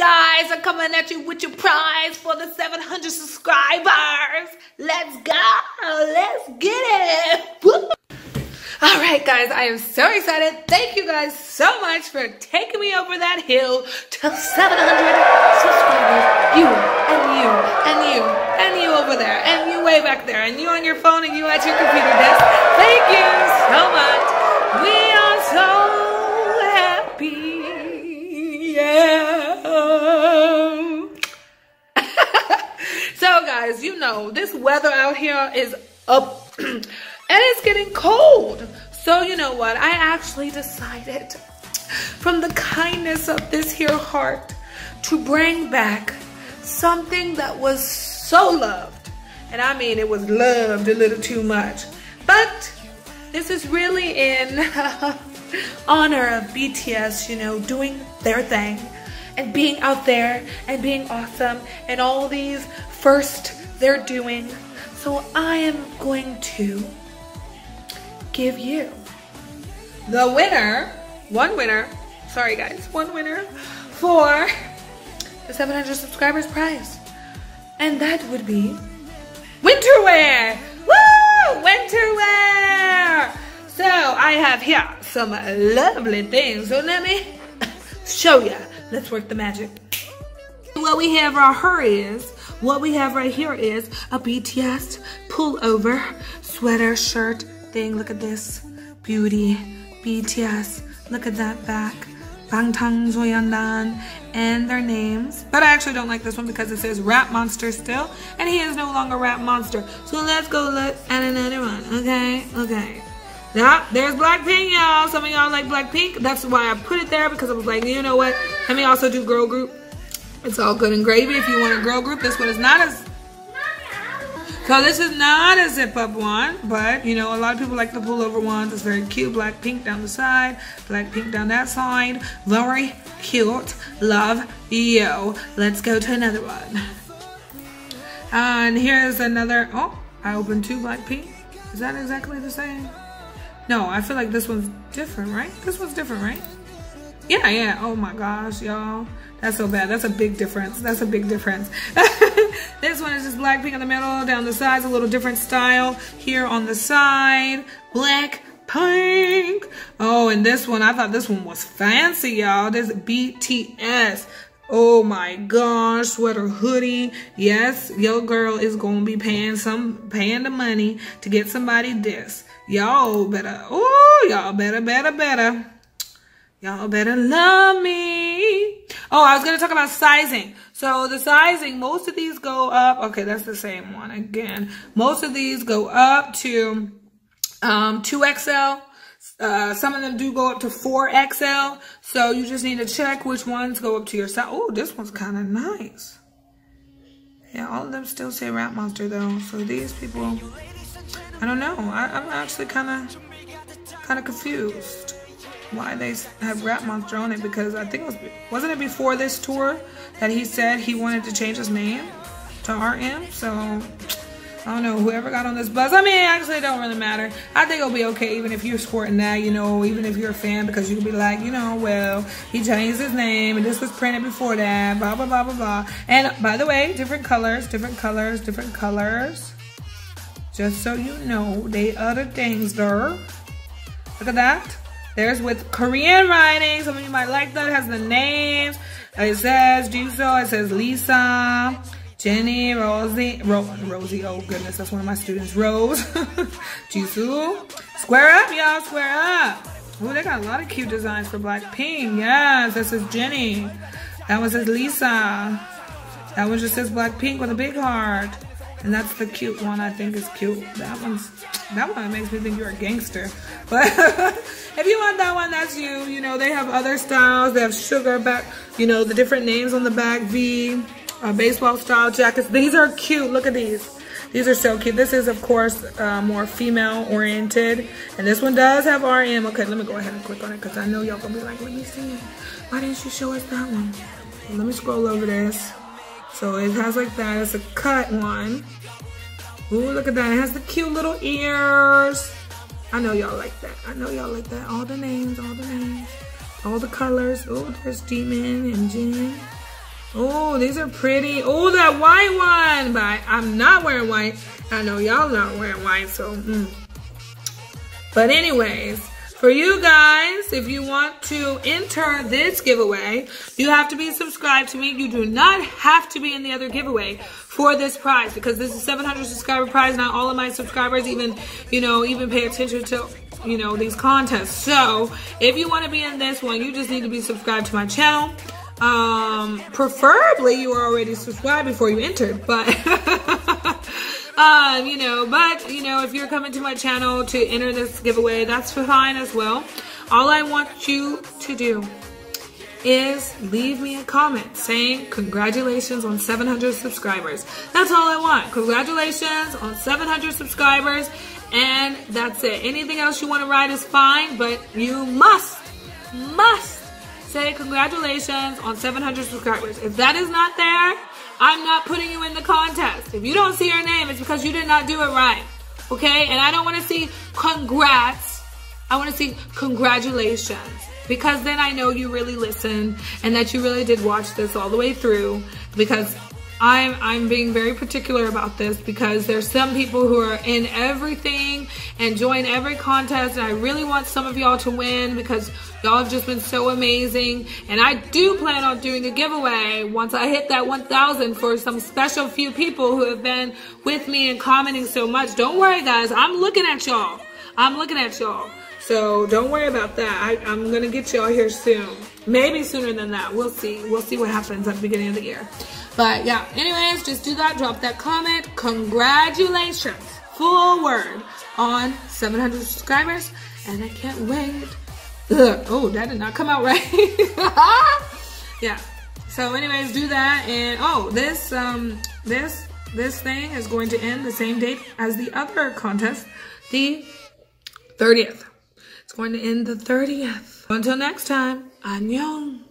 Guys, I'm coming at you with your prize for the 700 subscribers. Let's go. Let's get it. Woo. All right, guys, I am so excited. Thank you guys so much for taking me over that hill to 700 subscribers. You and you and you and you over there and you way back there and you on your phone and you at your computer desk. Thank you so much. We are so happy. Yeah. So, guys, you know, this weather out here is up. And it's getting cold. So you know what? I actually decided from the kindness of this here heart to bring back something that was so loved. And I mean, it was loved a little too much. But this is really in honor of BTS, you know, doing their thing and being out there and being awesome and all these first they're doing. So I am going to give you the one winner for the 700 subscribers prize, and that would be winterwear. Woo! Winterwear. So I have here some lovely things, so let me show you. Let's work the magic. What we have right here is a BTS pullover sweater shirt thing. Look at this beauty. BTS, look at that back. Bangtan Boys and their names, but I actually don't like this one because it says Rap Monster still, and he is no longer Rap Monster. So let's go look at another one. Okay, now there's Blackpink, y'all. Some of y'all like Blackpink. That's why I put it there, because I was like, you know what, let me also do girl group. It's all good and gravy if you want a girl group. This one is not as... So this is not a zip-up one, but, you know, a lot of people like the pullover ones. It's very cute. Black pink down the side. Black pink down that side. Very cute. Love you. Let's go to another one. And here's another... Oh, I opened two black pink. Is that exactly the same? No, I feel like this one's different, right? This one's different, right? Yeah. Oh, my gosh, y'all. That's so bad. That's a big difference. That's a big difference. This one is just black pink in the middle. Down the sides, a little different style. Here on the side, black pink. Oh, and this one, I thought this one was fancy, y'all. This BTS. Oh my gosh, sweater hoodie. Yes, your girl is gonna be paying the money to get somebody this. Y'all better. Oh, y'all better. Y'all better love me. Oh, I was going to talk about sizing. So the sizing, most of these go up. Okay, that's the same one again. Most of these go up to 2XL. Some of them do go up to 4XL. So you just need to check which ones go up to your size. Oh, this one's kind of nice. Yeah, all of them still say Rap Monster though. So these people, I don't know. I'm actually kind of confused why they have Rap Monster on it, because I think it wasn't it before this tour that he said he wanted to change his name to RM? So I don't know, whoever got on this bus, I mean, actually it don't really matter. I think it'll be okay even if you're supporting that, you know, even if you're a fan, because you can be like, you know, well, he changed his name and this was printed before that, blah blah blah blah blah. And by the way, different colors, just so you know, they other things there. Look at that. There's with Korean writing. Some of you might like that. It has the names. It says Jisoo. It says Lisa, Jenny, Rosie. Oh, goodness. That's one of my students. Rose. Jisoo. Square up, y'all. Square up. Oh, they got a lot of cute designs for Blackpink. Yes. This is Jenny. That one says Lisa. That one just says Blackpink with a big heart. And that's the cute one. I think is cute. That one makes me think you're a gangster. But if you want that one, that's you. You know, they have other styles. They have sugar back. You know, the different names on the back. V, baseball style jackets. These are cute. Look at these. These are so cute. This is, of course, more female oriented. And this one does have RM. Okay, let me go ahead and click on it, because I know y'all gonna be like, what are you seeing? Why didn't you show us that one? Well, let me scroll over this. So it has like that. It's a cut one. Ooh, look at that. It has the cute little ears. I know y'all like that. All the names. All the colors. Ooh, there's Demon and Jin. Oh, these are pretty. Oh, that white one. But I'm not wearing white. I know y'all not wearing white, so. But anyways, for you guys, if you want to enter this giveaway, you have to be subscribed to me. You do not have to be in the other giveaway for this prize, because this is 700 subscriber prize. Not all of my subscribers even pay attention to these contests. So if you want to be in this one, you just need to be subscribed to my channel. Preferably you were already subscribed before you entered, but if you're coming to my channel to enter this giveaway, that's fine as well. All I want you to do is leave me a comment saying congratulations on 700 subscribers. That's all I want. Congratulations on 700 subscribers, and that's it. Anything else you want to write is fine, but you must say congratulations on 700 subscribers. If that is not there, I'm not putting you in the contest. If you don't see your name, it's because you did not do it right. Okay? And I don't want to see congrats. I want to see congratulations. Because then I know you really listened and that you really did watch this all the way through. Because I'm being very particular about this, because there's some people who are in everything and join every contest, and I really want some of y'all to win because y'all have just been so amazing. And I do plan on doing a giveaway once I hit that 1,000 for some special few people who have been with me and commenting so much. Don't worry, guys. I'm looking at y'all. I'm looking at y'all. So don't worry about that. I'm going to get y'all here soon. Maybe sooner than that. We'll see. We'll see what happens at the beginning of the year. But yeah, anyways, just do that. Drop that comment. Congratulations, full word, on 700 subscribers. And I can't wait. Ugh. Oh, that did not come out right. Yeah. So anyways, do that. And oh, this thing is going to end the same date as the other contest, the 30th. It's going to end the 30th. Until next time, annyeong.